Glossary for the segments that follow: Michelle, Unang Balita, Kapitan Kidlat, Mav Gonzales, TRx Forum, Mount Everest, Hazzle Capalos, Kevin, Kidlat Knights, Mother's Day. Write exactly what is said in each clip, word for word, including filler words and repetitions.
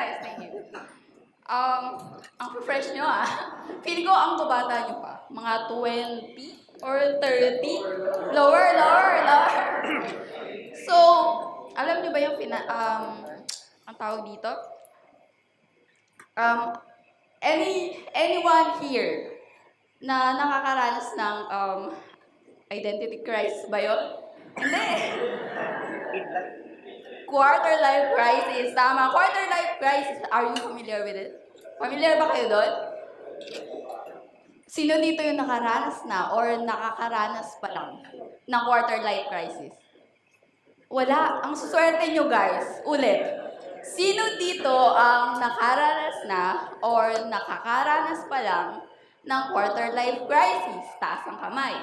guys. Thank you. Um, ang fresh nyo ah. Feeling ko ang kabata nyo pa. Mga twenty or thirty. Lower, lower, lower. So, alam nyo ba yung pina, um, ang tawag dito? Um, any, anyone here na nakakaranas ng um, identity crisis ba yun? Hindi. Quarter life crisis. Tama. Quarter life crisis. Are you familiar with it? Familiar ba kayo doon? Sino dito yung nakaranas na or nakakaranas pa lang ng quarter life crisis? Wala. Ang suswerte nyo guys. Ulit. Sino dito ang nakaranas na or nakakaranas pa lang ng quarter life crisis? Taas ang kamay.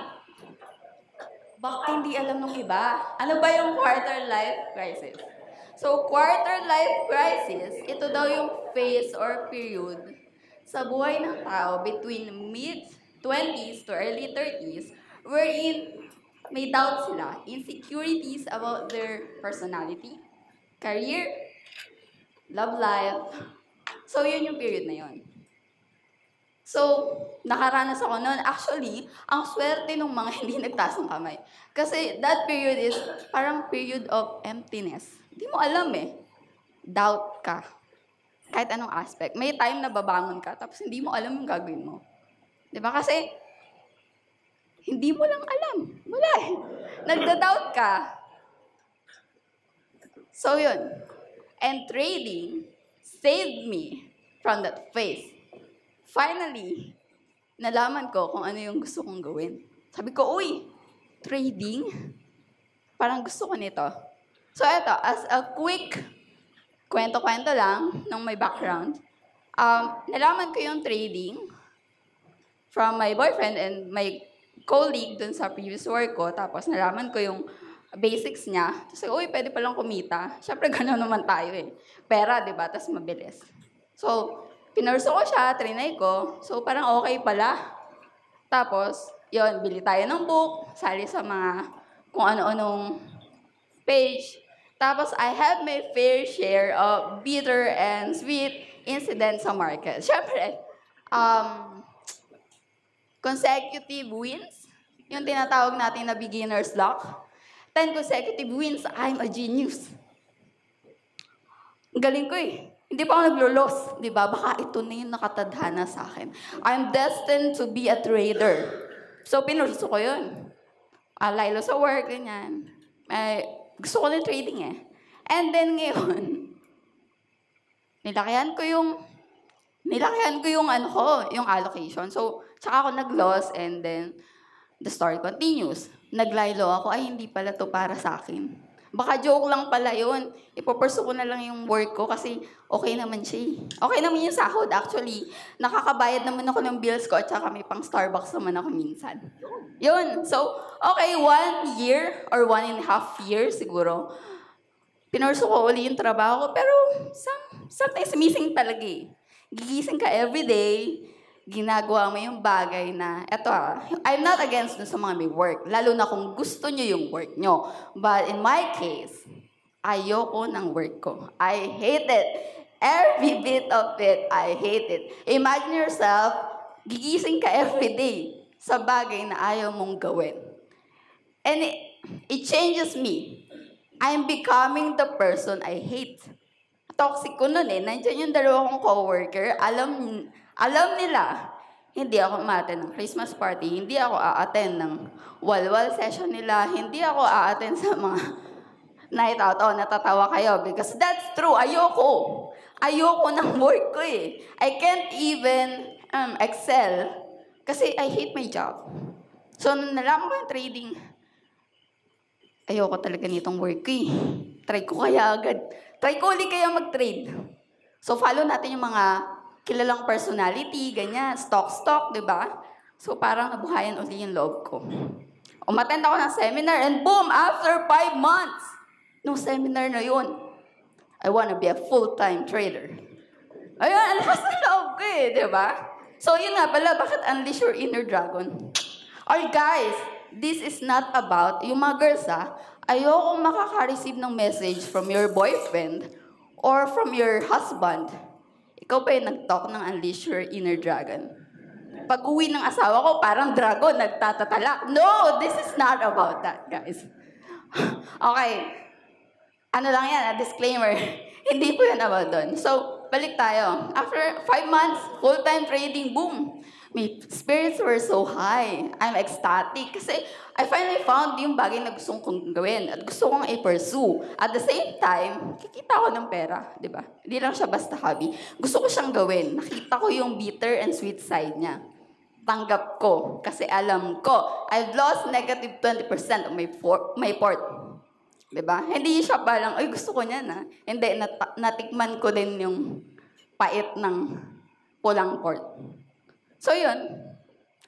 Baka hindi alam nung iba. Ano ba yung quarter life crisis? So, quarter life crisis, ito daw yung phase or period sa buhay ng tao between mid-twenties to early thirties wherein may doubts sila, insecurities about their personality, career, love life. So, yun yung period na yun. So, nakaranas ako noon. Actually, ang swerte ng mga hindi nagtaas ng kamay. Kasi that period is parang period of emptiness. Hindi mo alam eh. Doubt ka. Kahit anong aspect. May time na babangon ka, tapos hindi mo alam yung gagawin mo. Diba? Kasi, hindi mo lang alam. Wala eh. Nagda-doubt ka. So, yun. And trading saved me from that phase. Finally, nalaman ko kung ano yung gusto kong gawin. Sabi ko, uy, trading? Parang gusto ko nito. So, eto, as a quick kwento-kwento lang ng may background, um, nalaman ko yung trading from my boyfriend and my colleague dun sa previous work ko. Tapos, nalaman ko yung basics niya. Tapos, uy, pwede palang kumita. Siyempre, gano'n naman tayo eh. Pera, diba? Tapos, mabilis. So, pinurso ko siya, trinay ko. So, parang okay pala. Tapos, yon bili tayo ng book, sali sa mga kung ano-anong page. Tapos, I have my fair share of bitter and sweet incidents sa market. Siyempre, um, consecutive wins, yung tinatawag natin na beginner's luck. ten consecutive wins, I'm a genius. Galing ko eh. Hindi pa ako naglulos, di ba? Baka ito na yung nakatadhana sa akin. I'm destined to be a trader. So, pinurso ko yun. Alaylo sa work, ganyan. Eh, gusto ko na trading eh. And then ngayon, nilakihan ko yung, nilakihan ko yung ano ko, yung allocation. So, tsaka ako nag-loss and then the story continues. Naglaylo ako, ay hindi pala to para sa akin. Baka joke lang pala yun. Ipopurso ko na lang yung work ko kasi okay naman siya. Okay naman yung sahod actually. Nakakabayad naman ako ng bills ko at saka may pang Starbucks naman ako minsan. Yun. So, okay, one year or one and a half years siguro. Pinurso ko uli yung trabaho ko pero some, sometimes missing talaga eh. Gigising ka everyday. Ginagawa mo yung bagay na, eto ah, I'm not against dun sa mga may work, lalo na kung gusto nyo yung work nyo. But in my case, ayoko ng work ko. I hate it. Every bit of it, I hate it. Imagine yourself, gigising ka everyday sa bagay na ayaw mong gawin. And it, it changes me. I'm becoming the person I hate. Toxic ko nun eh. Nandiyan yung dalawa kong coworker, alam Alam nila, hindi ako ma-attend ng Christmas party, hindi ako a-attend ng walwal session nila, hindi ako a-attend sa mga night out. Oh, natatawa kayo because that's true. Ayoko. Ayoko ng work ko eh. I can't even um, excel kasi I hate my job. So, nalaman ko yung trading. Ayoko talaga nitong work ko eh. Try ko kaya agad. Try ko ulit kaya mag-trade. So, follow natin yung mga kilalang personality, ganyan, stock-stock, di ba? So, parang nabuhayan uli yung loob ko. Umattend ako ng seminar and boom, after five months, nung seminar na yun, I wanna be a full-time trader. Ayun, alas na loob ko eh, di ba? So, yun nga pala, bakit unleash your inner dragon? Alright, guys, this is not about, yung mga girls ah, ayokong makaka-receive ng message from your boyfriend or from your husband, ikaw ba yung nag-talk ng unleash your inner dragon? Pag uwi ng asawa ko, parang dragon, nagtatatala. No, this is not about that, guys. Okay. Ano lang yan, a disclaimer. Hindi po yan about dun. So, balik tayo. After five months, full-time trading, boom. My spirits were so high. I'm ecstatic. Kasi I finally found yung bagay na gusto kong gawin at gusto kong i-pursue. At the same time, kikita ko ng pera, di ba? Hindi lang siya basta hobby. Gusto ko siyang gawin. Nakita ko yung bitter and sweet side niya. Tanggap ko. Kasi alam ko, I've lost negative twenty percent of my, for my port. Di ba? Hindi siya palang, ay gusto ko niya na. Hindi, nat natikman ko din yung pait ng pulang port. So yun,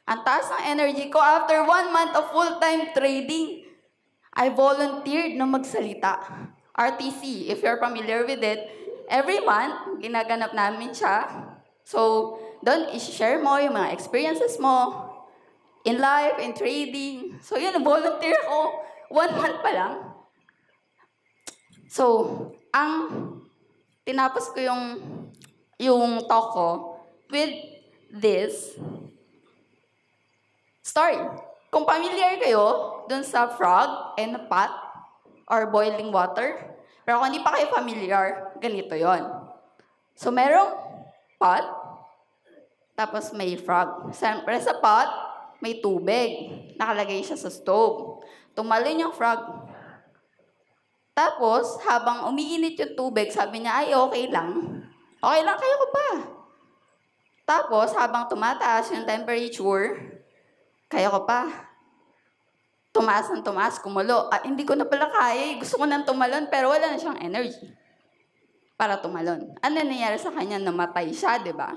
ang taas ng energy ko after one month of full-time trading, I volunteered na magsalita. R T C, if you're familiar with it, every month, ginaganap namin siya. So, doon, i-share mo yung mga experiences mo in life, in trading. So yun, volunteer ko. One month pa lang. So, ang tinapos ko yung, yung talk ko with this story. Kung familiar kayo dun sa frog and pot or boiling water, pero kung hindi pa kayo familiar, ganito yon. So, merong pot, tapos may frog. Siyempre sa pot, may tubig. Nakalagay siya sa stove. Tumalon yung frog. Tapos, habang umiinit yung tubig, sabi niya, ay, okay lang. Okay lang kayo ko pa. Tapos, habang tumataas yung temperature, kaya ko pa. Tumaas ng tumaas, kumulo. Ah, hindi ko na pala kaya. Gusto ko nang tumalon, pero wala na siyang energy para tumalon. Ano nangyari sa kanya? Namatay siya, di ba?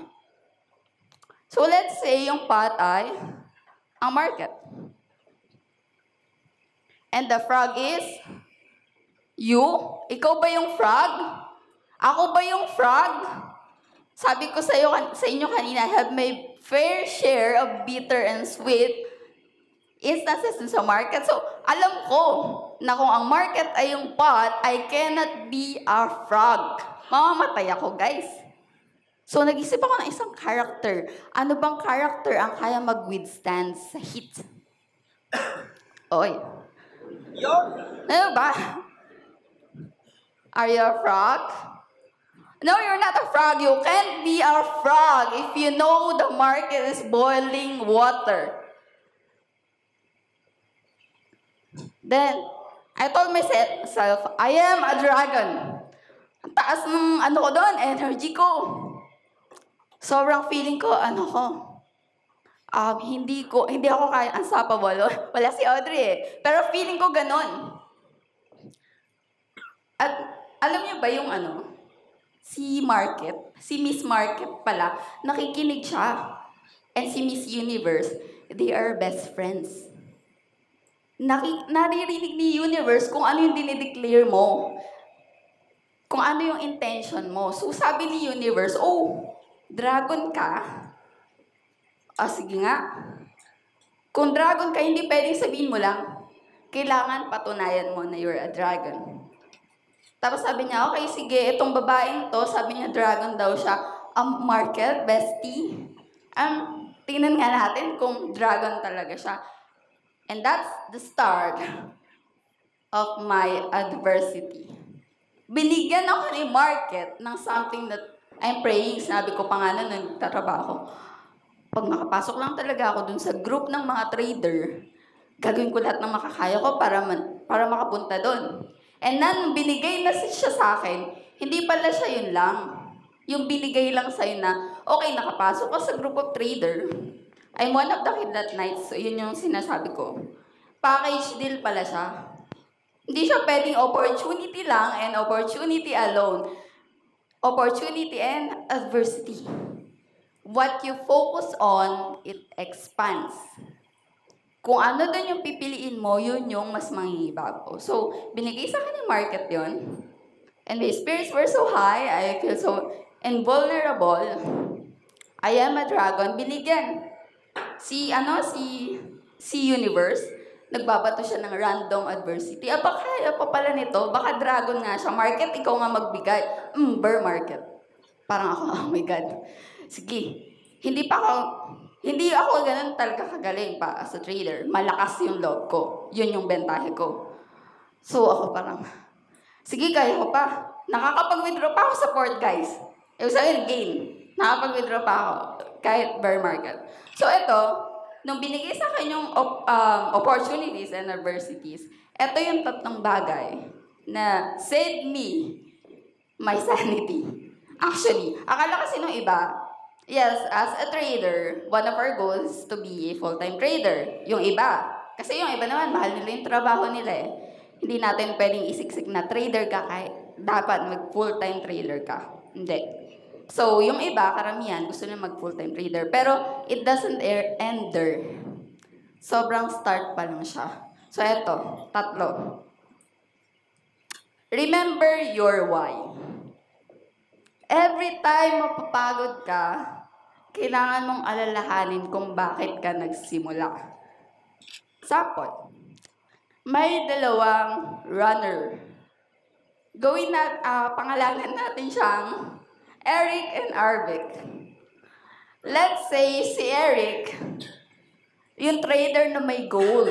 So, let's say yung pot ay ang market. And the frog is you? Ikaw ba yung frog? Ako ba yung frog? Sabi ko sa, iyo, sa inyo kanina, I have my fair share of bitter and sweet instances sa market. So, alam ko na kung ang market ay yung pot, I cannot be a frog. Mamamatay ako, guys. So, nag-isip ako ng isang character. Ano bang character ang kaya mag-withstand sa heat? Oy. Yun. Ano ba? Are you a frog? No, you're not a frog. You can't be a frog if you know the market is boiling water. Then, I told myself, I am a dragon. Ang taas ng ano ko doon, energy ko. Sobrang feeling ko, ano ko. Um, hindi ko, hindi ako kaya unstoppable. Wala si Audrey eh. Pero feeling ko ganon. At alam niyo ba yung ano? Si Market, si Miss Market pala, nakikinig siya. And si Miss Universe, they are best friends. Naki naririnig ni Universe kung ano yung dinideclare mo. Kung ano yung intention mo. So sabi ni Universe, oh, dragon ka? Ah, sige nga. Kung dragon ka, hindi pwedeng sabihin mo lang. Kailangan patunayan mo na you're a dragon. Tapos sabi niya, okay, sige, itong babaeng to, sabi niya, dragon daw siya. Um, Market, bestie. Um, tingnan nga natin kung dragon talaga siya. And that's the start of my adversity. Binigyan ako ni Market ng something that I'm praying. Sabi ko pa nga na nagtatrabaho. Pag makapasok lang talaga ako dun sa group ng mga trader, gagawin ko lahat ng makakaya ko para, man, para makapunta dun. And nang binigay na siya sa akin, hindi pala siya yun lang. Yung binigay lang sa'yo na, okay, nakapasok ko sa group of trader. I'm one of the Kidlat Knights. So, yun yung sinasabi ko. Package deal pala siya. Hindi siya pwedeng opportunity lang and opportunity alone. Opportunity and adversity. What you focus on, it expands. Kung ano doon yung pipiliin mo, yun yung mas mangingibabaw. So, binigay sa akin yung market yun. And my spirits were so high, I feel so invulnerable. I am a dragon. Binigyan. Si, ano, si, si Universe nagbabato siya ng random adversity. Ah, baka, pa pala nito, baka dragon nga siya. Market, ikaw nga magbigay. Mm, bear market. Parang ako, oh my God. Sige. Hindi pa ako, hindi ako ganun talaga kagaling pa as a trader. Malakas yung loob ko. Yun yung bentahe ko. So ako parang, sige kaya ko pa. Nakakapag-withdraw pa ako sa port, guys. Ibig sabihin, gain. Nakakapag-withdraw pa ako. Kahit bear market. So ito, nung binigay sa akin yung op um, opportunities and adversities, ito yung tatlong bagay na saved me my sanity. Actually, akala kasi nung iba, yes, as a trader, one of our goals is to be a full-time trader. Yung iba. Kasi yung iba naman, mahal nila yung trabaho nila eh. Hindi natin pwedeng isiksik na trader ka kahit dapat mag-full-time trader ka. Hindi. So, yung iba, karamihan, gusto nila mag-full-time trader. Pero, it doesn't end there. Sobrang start pa lang siya. So, eto. Tatlo. Remember your why. Every time mapapagod ka, kailangan mong alalahanin kung bakit ka nagsimula. Sapot, may dalawang runner. Gawin na, uh, pangalanan natin siyang Eric and Arvic. Let's say si Eric, yung trader na may goal.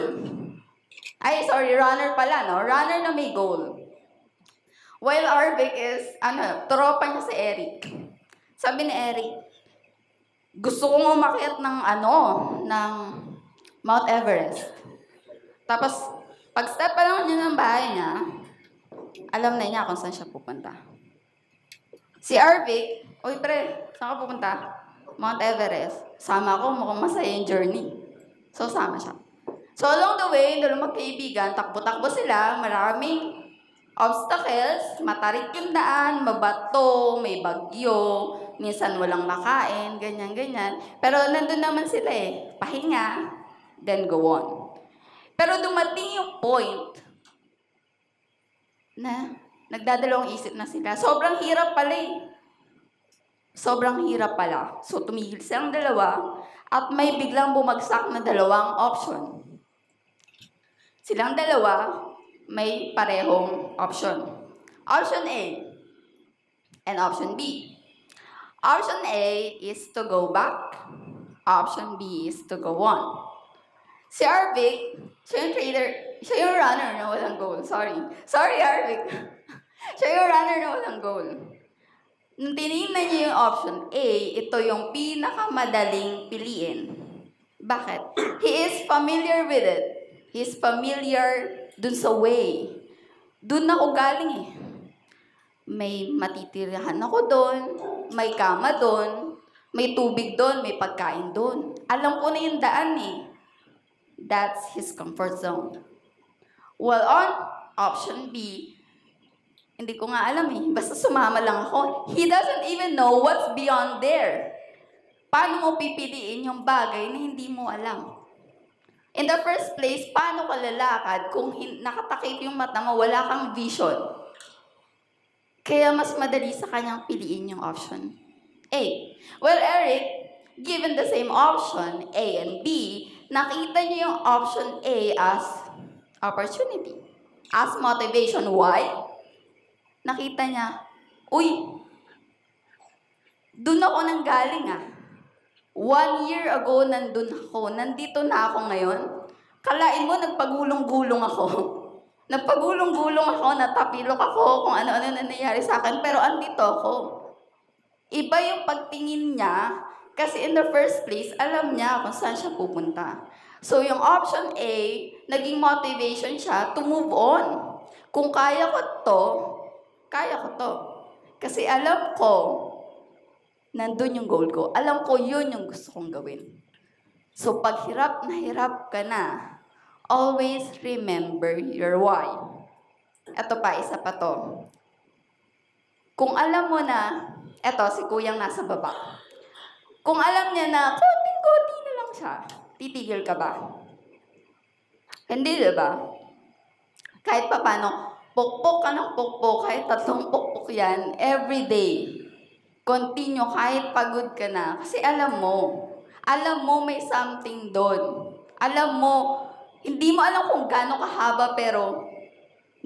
Ay, sorry, runner pala, no? Runner na may goal. While Arvic is, ano, tropa niya si Eric. Sabi ni Eric, gusto kong umakyat ng, ano, ng Mount Everest. Tapos, pag-step pa lang niya ng bahay niya, alam na niya kung saan siya pupunta. Si Arvic, oy pre, saan ka pupunta? Mount Everest. Sama ko, mukhang masaya yung journey. So, sama siya. So, along the way, doon magkaibigan, takbo-takbo sila, maraming obstacles, matarik yung daan, mabato, may bagyo, minsan walang makain, ganyan-ganyan. Pero nandun naman sila eh, pahinga, then go on. Pero dumating yung point na nagdadalawang isip na sila. Sobrang hirap pala eh. Sobrang hirap pala. So tumigil silang dalawa at may biglang bumagsak na dalawang option. Silang dalawa, may parehong option. Option A and option B. Option A is to go back. Option B is to go on. Si Arvic, siya yung trader, siya yung runner na walang goal. Sorry. Sorry, Arvic. Siya yung runner na walang goal. Nung tinignan niya yung option A, ito yung pinakamadaling piliin. Bakit? He is familiar with it. He is familiar dun sa way. Dun ako galing eh. May matitirahan ako dun, may kama dun, may tubig dun, may pagkain dun. Alam ko na yung daan eh. That's his comfort zone. Well, on option B, hindi ko nga alam eh. Basta sumama lang ako. He doesn't even know what's beyond there. Paano mo pipiliin yung bagay na hindi mo alam? In the first place, paano ka lalakad kung nakatakip yung mata mo, wala kang vision? Kaya mas madali sa kanyang piliin yung option A. Well, Eric, given the same option, A and B, nakita niya yung option A as opportunity, as motivation. Why? Nakita niya, uy, dun ako nang galing ah. One year ago, nandun ako. Nandito na ako ngayon. Kalain mo, nagpagulong-gulong ako. Nagpagulong-gulong ako, natapilok ako, kung ano-ano na nangyari sa akin. Pero andito ako. Iba yung pagtingin niya, kasi in the first place, alam niya kung saan siya pupunta. So, yung option A, naging motivation siya to move on. Kung kaya ko to, kaya ko to. Kasi alam ko, nandun yung goal ko. Alam ko yun yung gusto kong gawin. So, pag hirap na hirap ka na, always remember your why. Ito pa, isa pa to. Kung alam mo na, eto, si kuyang nasa baba. Kung alam niya na, konting-konti na lang siya, titigil ka ba? Hindi, diba? Kahit pa paano, pokpok ka ng pokpok, kahit tatlong pokpok yan, everyday. Continue kahit pagod ka na. Kasi alam mo, alam mo may something doon. Alam mo, Hindi mo alam kung gaano kahaba pero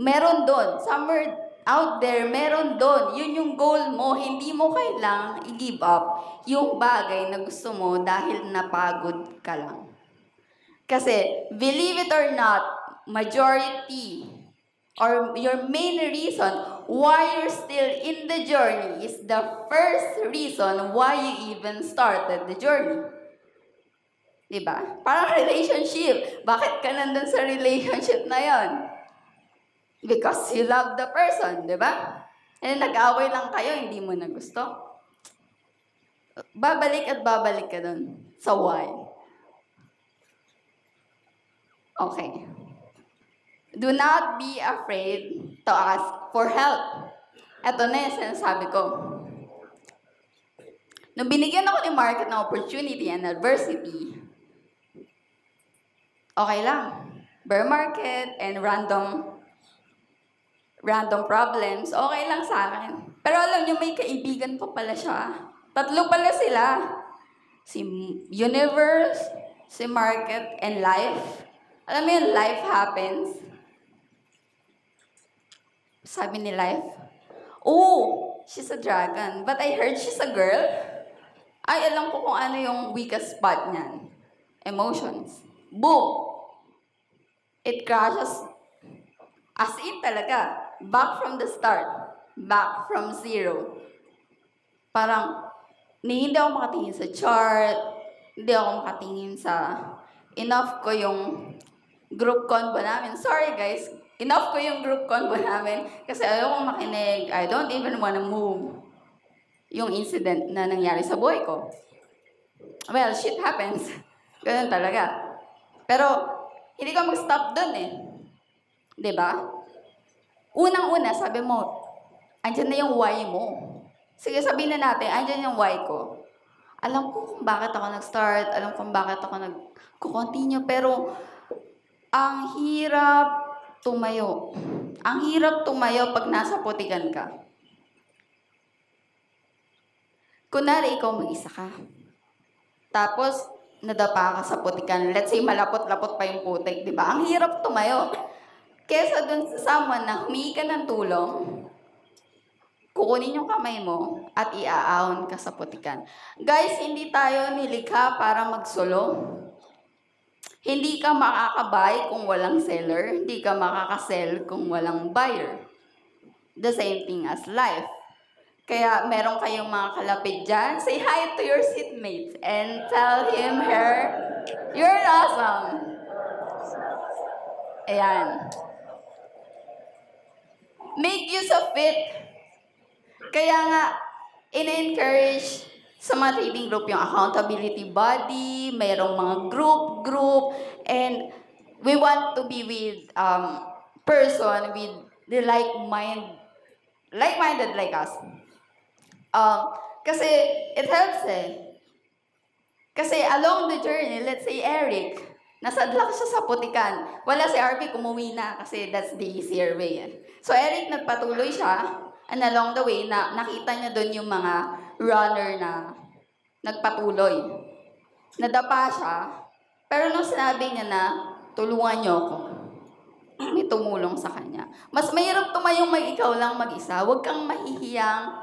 meron doon. Somewhere out there, meron doon. Yun yung goal mo. Hindi mo kailangang i-give up yung bagay na gusto mo dahil napagod ka lang. Kasi, believe it or not, majority or your main reason why you're still in the journey is the first reason why you even started the journey. Diba? Parang relationship. Bakit ka nandun sa relationship na yon? Because you love the person, diba? And nag-away lang kayo, hindi mo na gusto. Babalik at babalik ka dun. So why? Okay. Do not be afraid to ask for help. Ito na yung sinasabi ko. Nung binigyan ako ni market ng opportunity and adversity, okay lang. Bear market and random random problems, okay lang sa akin. Pero alam niyo, may kaibigan pa pala siya. Tatlo pala sila. Si universe, si market, and life. Alam mo yun, life happens. Sabi ni life, oh, she's a dragon. But I heard she's a girl. Ay, alam ko kung ano yung weakest spot niyan. Emotions. Boom! It crashes. As in talaga. Back from the start. Back from zero. Parang, hindi ako makatingin sa chart. Hindi ako makatingin sa... Enough ko yung... group convo namin. Sorry guys, enough ko yung group convo namin kasi ayaw kong makinig. I don't even wanna move yung incident na nangyari sa buhay ko. Well, shit happens. Ganun talaga. Pero, hindi ko mag-stop dun eh. Diba? Unang-una, sabi mo, andyan na yung why mo. Sige, sabihin na natin, andyan yung why ko. Alam ko kung bakit ako nag-start, alam ko kung bakit ako nag-continue, pero ang hirap tumayo. Ang hirap tumayo pag nasa putikan ka. Kunwari, ikaw mag-isa ka. Tapos, nadapa ka sa putikan. Let's say, malapot-lapot pa yung putik, di ba? Ang hirap tumayo. Kesa dun sa someone na humingi ka ng tulong, kukunin yung kamay mo at iaahon ka sa putikan. Guys, hindi tayo nilikha para magsulo. Hindi ka makakabuy kung walang seller. Hindi ka makakasell kung walang buyer. The same thing as life. Kaya meron kayong mga kalapit dyan. Say hi to your seatmates and tell him, her, you're awesome. Ayan. Make use of it. Kaya nga, in-encourage sa mga trading group, yung accountability body, mayroong mga group-group, and we want to be with um person with the like mind, like-minded like us. Um, kasi it helps eh. Kasi along the journey, let's say Eric, nasadlak siya sa putikan. Wala si R P, kumuwi na kasi that's the easier way. Eh. So Eric, nagpatuloy siya, and along the way, na, nakita niya doon yung mga runner na nagpatuloy. Nadapa siya, pero nung sinabi niya na, tulungan niyo ako, may tumulong sa kanya. Mas mahirap tumayong mag-ikaw lang mag-isa. Huwag kang mahihiyang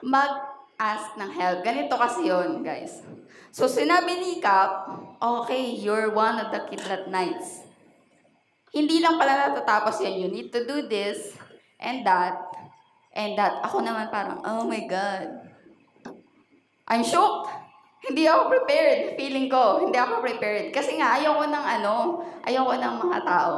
mag-ask ng help. Ganito kasi yun, guys. So, sinabi ni Cap, okay, you're one of the Kidlat Knights. Hindi lang pala natatapos yan. You need to do this and that. And that, ako naman parang, oh my God. I'm shocked. Hindi ako prepared. Feeling ko, hindi ako prepared. Kasi nga, ayaw ko ng ano, ayaw ko ng mga tao.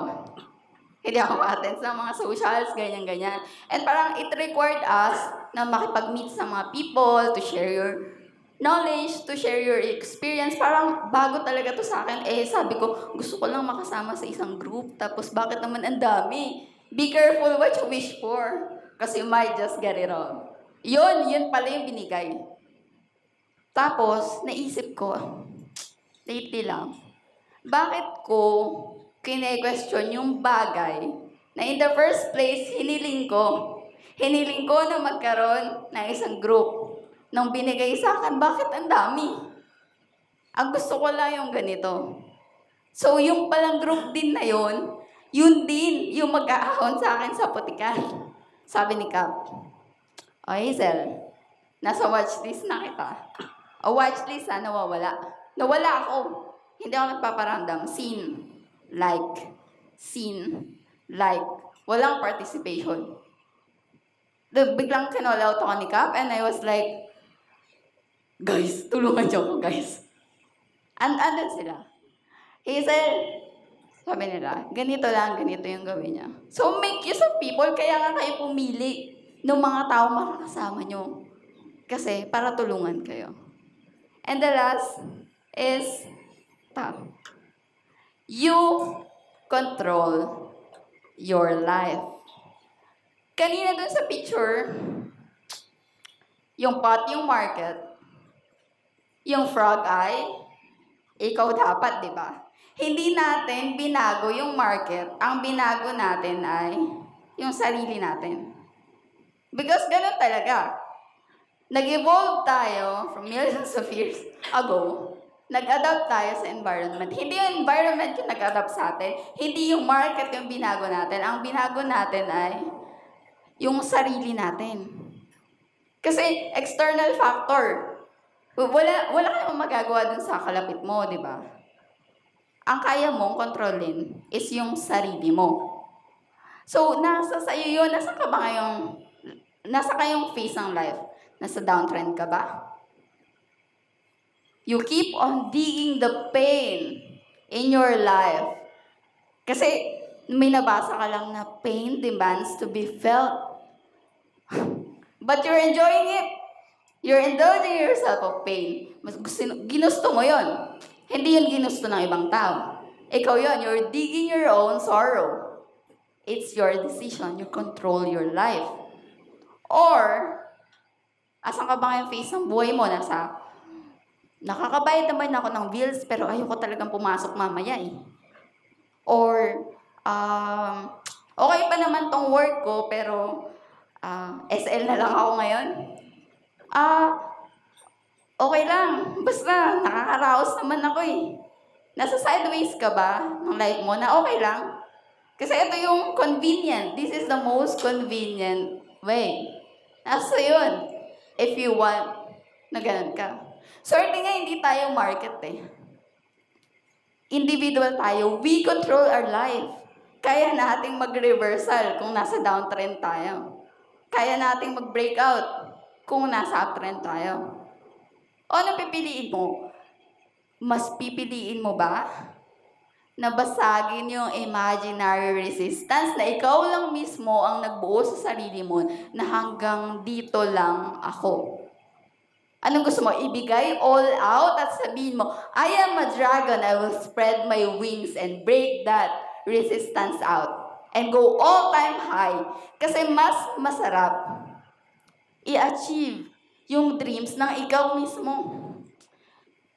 Hindi ako ma-attend sa mga socials, ganyan-ganyan. And parang it required us na makipag-meet sa mga people, to share your knowledge, to share your experience. Parang bago talaga to sa akin. Eh, sabi ko, gusto ko lang makasama sa isang group. Tapos bakit naman ang dami? Be careful what you wish for. Kasi you might just get it wrong. Yun, yun pala yung binigay. Tapos, naisip ko, lately lang, bakit ko kine-question yung bagay na in the first place, hiniling ko. Hiniling ko na magkaroon ng isang group. Nung binigay sa akin, bakit ang dami? Ang gusto ko lang yung ganito. So, yung palang group din na yon, yun din yung mag-aahon sa akin sa putikan. Sabi ni Cap, o oh, Hazel, nasa watchlist na kita. O watchlist ha, nawawala. Nawala ako. Hindi ako nagpaparandam. Scene, like, scene, like. Walang participation. The, biglang kinolaw to ka ni Cap and I was like, guys, tulungan niyo ako, guys. And andun sila. Hazel, sabi nila, ganito lang, ganito yung gawin niya. So, make use of people. Kaya nga kayo pumili ng mga tao makakasama nyo. Kasi, para tulungan kayo. And the last is, tam. You control your life. Kanina dun sa picture, yung pot, yung market, yung frog eye, ikaw dapat, di ba? Hindi natin binago yung market. Ang binago natin ay yung sarili natin. Because ganun talaga. Nag-evolve tayo from millions of years ago. Nag-adapt tayo sa environment. Hindi yung environment yung nag-adapt sa atin. Hindi yung market yung binago natin. Ang binago natin ay yung sarili natin. Kasi external factor. Wala, wala kayong magagawa dun sa kalapit mo, di ba? Ang kaya mong kontrolin is yung sarili mo. So, nasa sa'yo yun. Nasa ka ba ngayong, nasa kayong phase ng life? Nasa downtrend ka ba? You keep on digging the pain in your life. Kasi, may nabasa ka lang na pain demands to be felt. But you're enjoying it. You're indulging yourself of pain. Mas gusto, ginusto mo yun. Hindi yun ginusto ng ibang tao. Ikaw yun, you're digging your own sorrow. It's your decision. You control your life. Or, asan ka ba yung face ng buhay mo? Nasa, nakakabayad naman ako ng bills, pero ayoko talagang pumasok mamaya eh. Or, um, okay pa naman tong work ko, pero uh, S L na lang ako ngayon. Ah, uh, okay lang, basta nakakaraos naman ako eh. Nasa sideways ka ba ng life mo na okay lang? Kasi ito yung convenient. This is the most convenient way. Nasa yun, if you want na ganun ka. Sorry nga, hindi tayo market eh. Individual tayo. We control our life. Kaya nating mag-reversal kung nasa downtrend tayo. Kaya nating mag-breakout kung nasa uptrend tayo. O ano pipiliin mo? Mas pipiliin mo ba na basagin yung imaginary resistance na ikaw lang mismo ang nagbuo sa sarili mo na hanggang dito lang ako? Anong gusto mo? Ibigay all out at sabihin mo, I am a dragon, I will spread my wings and break that resistance out and go all time high. Kasi mas masarap i-achieve yung dreams ng ikaw mismo.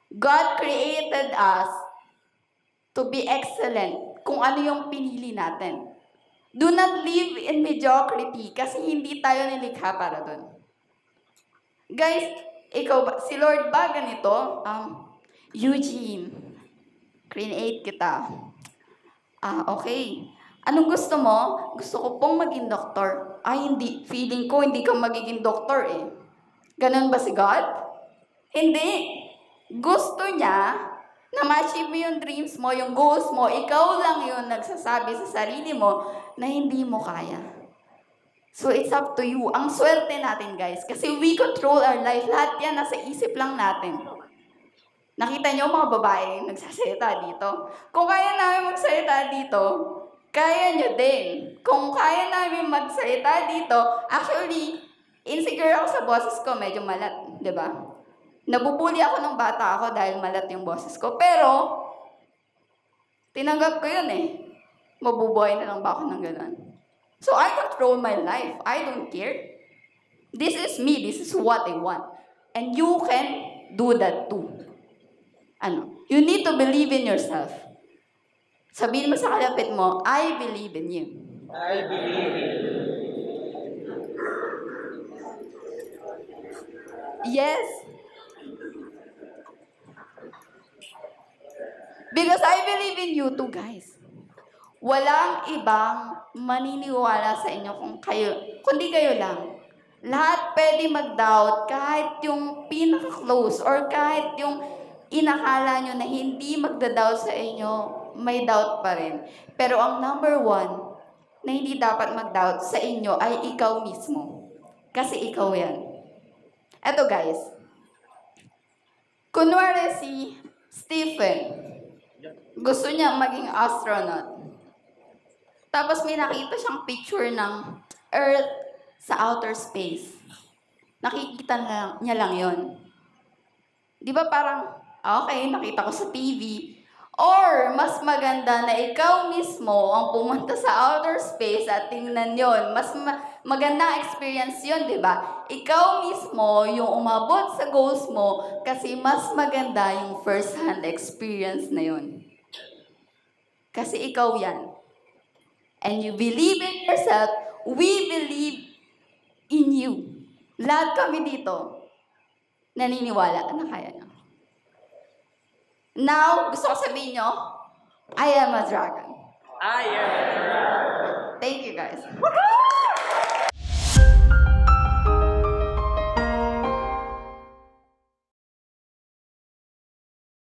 God created us to be excellent kung ano yung pinili natin. Do not live in mediocrity kasi hindi tayo nilikha para doon. Guys, ikaw ba? Si Lord ba ganito? Um, Eugene, create kita. Ah, okay. Anong gusto mo? Gusto ko pong maging doktor. Ay, hindi. Feeling ko hindi ka magiging doktor eh. Ganun ba si God? Hindi. Gusto niya na ma-achieve mo yung dreams mo, yung goals mo. Ikaw lang yun nagsasabi sa sarili mo na hindi mo kaya. So, it's up to you. Ang swerte natin, guys. Kasi we control our life. Lahat yan nasa isip lang natin. Nakita niyo mga babae nagsasalita dito. Kung kaya namin magsalita dito, kaya niyo din. Kung kaya namin magsalita dito, actually, insecure ako sa boses ko, medyo malat, di ba? Nabubuli ako nung bata ako dahil malat yung boses ko. Pero, tinanggap ko yun eh. Mabubuhay na lang ba ako ng ganun? So, I control my life. I don't care. This is me. This is what I want. And you can do that too. Ano? You need to believe in yourself. Sabihin mo sa kalapit mo, I believe in you. I believe in you. Yes. Because I believe in you two guys. Walang ibang maniniwala sa inyo kung kayo, kundi kayo lang. Lahat pwede mag-doubt kahit yung pinaka-close or kahit yung inakala nyo na hindi magda-doubt sa inyo, may doubt pa rin. Pero ang number one na hindi dapat mag-doubt sa inyo ay ikaw mismo. Kasi ikaw yan. Eto guys, kunwari si Stephen, gusto niya maging astronaut. Tapos may nakita siyang picture ng Earth sa outer space. Nakikita lang, niya lang yon. Di ba parang, okay, nakita ko sa T V. Or, mas maganda na ikaw mismo ang pumunta sa outer space at tingnan yon. Mas ma magandang experience yon, di ba? Ikaw mismo yung umabot sa goals mo kasi mas maganda yung first-hand experience na yon. Kasi ikaw yan. And you believe in yourself, we believe in you. Lahat kami dito, naniniwala na kaya na. Now, gusto ko sabihin nyo, I am a dragon. I am a dragon. Thank you guys.